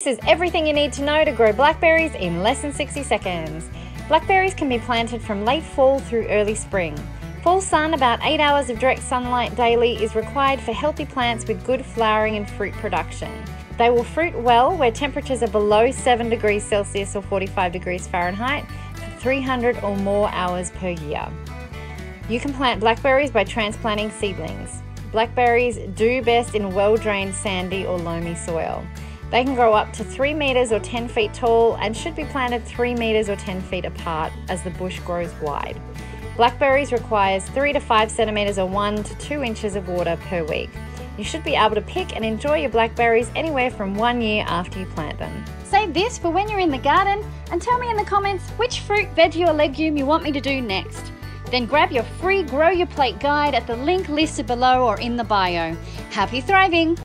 This is everything you need to know to grow blackberries in less than 60 seconds. Blackberries can be planted from late fall through early spring. Full sun, about 8 hours of direct sunlight daily, is required for healthy plants with good flowering and fruit production. They will fruit well where temperatures are below 7 degrees Celsius or 45 degrees Fahrenheit for 300 or more hours per year. You can plant blackberries by transplanting seedlings. Blackberries do best in well-drained sandy or loamy soil. They can grow up to 3 metres or 10 feet tall and should be planted 3 metres or 10 feet apart as the bush grows wide. Blackberries requires 3 to 5 centimetres or 1 to 2 inches of water per week. You should be able to pick and enjoy your blackberries anywhere from 1 year after you plant them. Save this for when you're in the garden and tell me in the comments which fruit, veggie or legume you want me to do next. Then grab your free Grow Your Plate guide at the link listed below or in the bio. Happy thriving!